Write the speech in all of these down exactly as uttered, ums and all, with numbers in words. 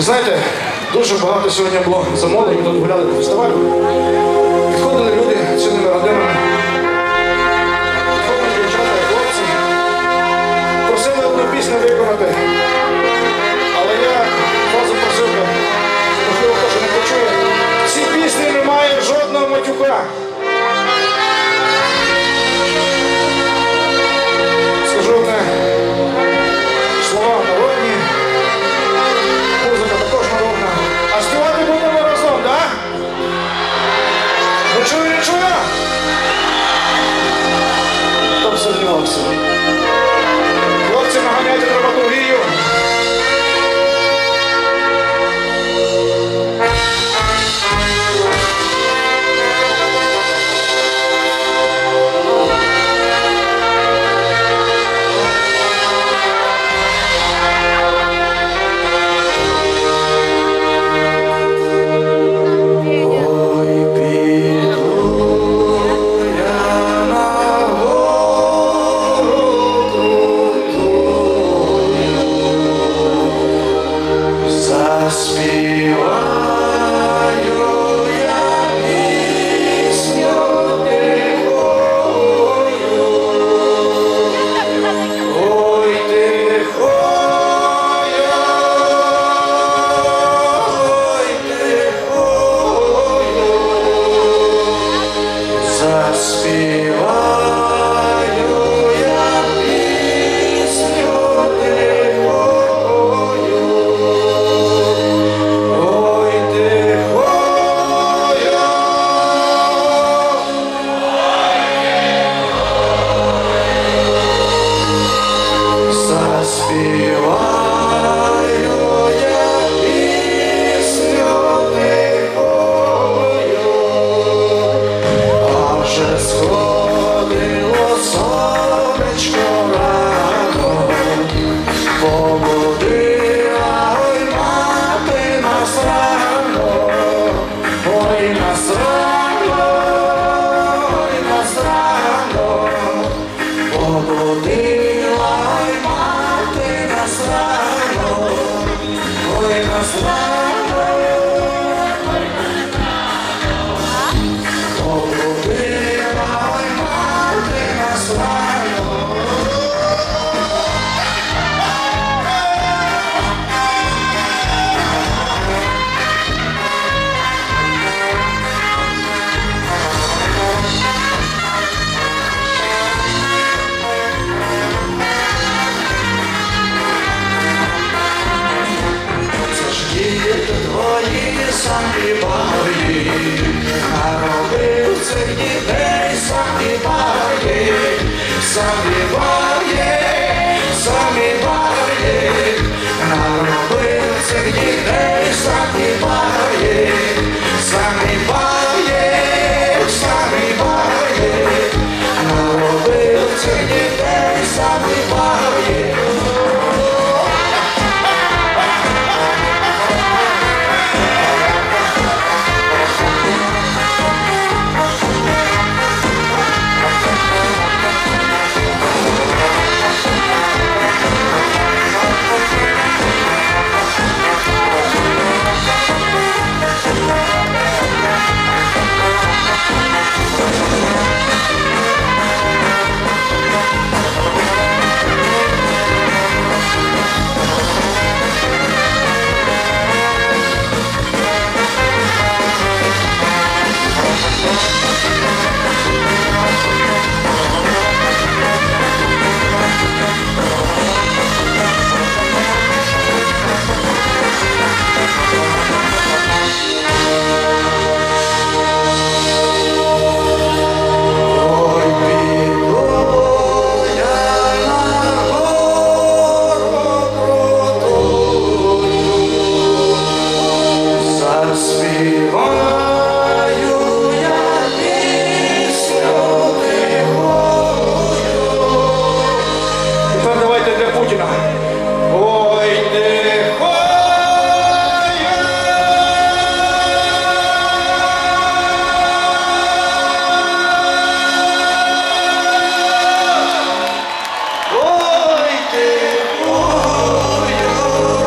Ви знаєте, дуже багато сьогодні було за молоді, ми тут гуляли по фестивалю. Підходили люди з цілими родинами, підходили дівчата, хлопці, просили одну пісню виконати. Але я вас запросив, можливо, хто що не почує, в цій пісні немає жодного матюка. Скажу одне, слова народні, музика також народна. А співати будемо разом, так? Ви чує, не чує? Хто б сумнівався? Хлопці, наганяйте драматургію. Ой, ти, ой, ой, ой,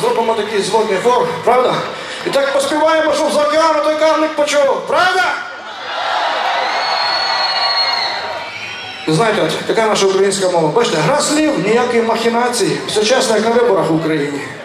Зробимо такий звук ефор, правда? І так поспіваємо, щоб за океану той карлик почув, правда? І знаєте, така наша українська мова. Бачите, гра слів, ніяких махінацій. Все чесно, як на виборах в Україні.